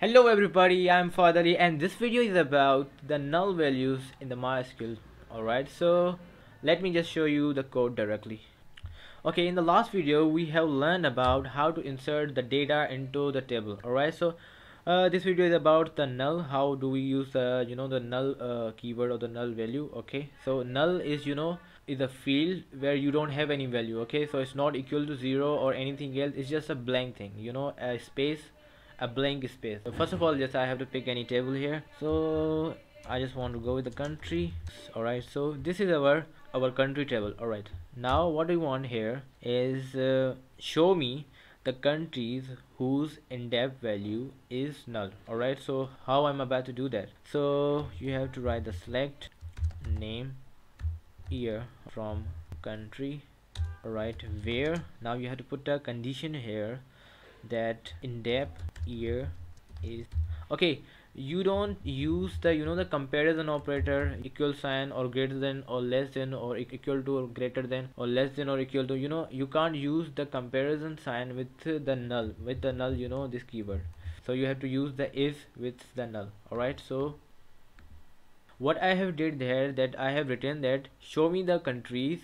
Hello everybody, I'm Fahad Ali and this video is about the null values in the MySQL. Alright, so let me just show you the code directly. Okay, in the last video we have learned about how to insert the data into the table. Alright, so this video is about the null. How do we use the null keyword or the null value? Okay, so null is a field where you don't have any value. Okay, so it's not equal to zero or anything else. It's just a blank thing, a space, a blank space. So first of all, I have to pick any table here, so I just want to go with the country. All right, so this is our country table. All right, now what we want here is show me the countries whose in-depth value is null. All right, so how I'm about to do that? So you have to write the select name year from country. All right, where now you have to put a condition here that in-depth year is okay. You don't use the the comparison operator =, or greater than or less than or equal to or greater than or less than or equal to. You can't use the comparison sign with the null this keyword, so you have to use the is with the null. All right, so what I have did there, that I have written that show me the countries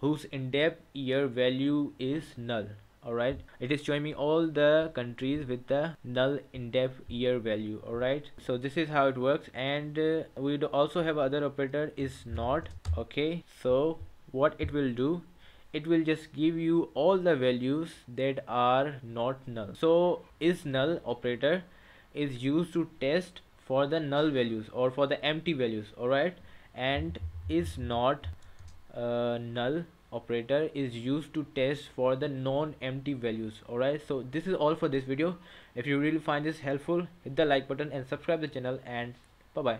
whose in-depth year value is null. Alright, it is showing me all the countries with the null in-depth year value. Alright, so this is how it works. And we also have other operator is not. Okay, so what it will do, it will just give you all the values that are not null. So is null operator is used to test for the null values or for the empty values. Alright, and is not null operator is used to test for the non-empty values. Alright, so this is all for this video. If you really find this helpful, hit the like button and subscribe the channel, and bye bye.